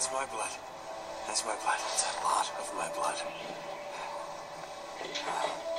That's my blood. That's my blood. That's a lot of my blood.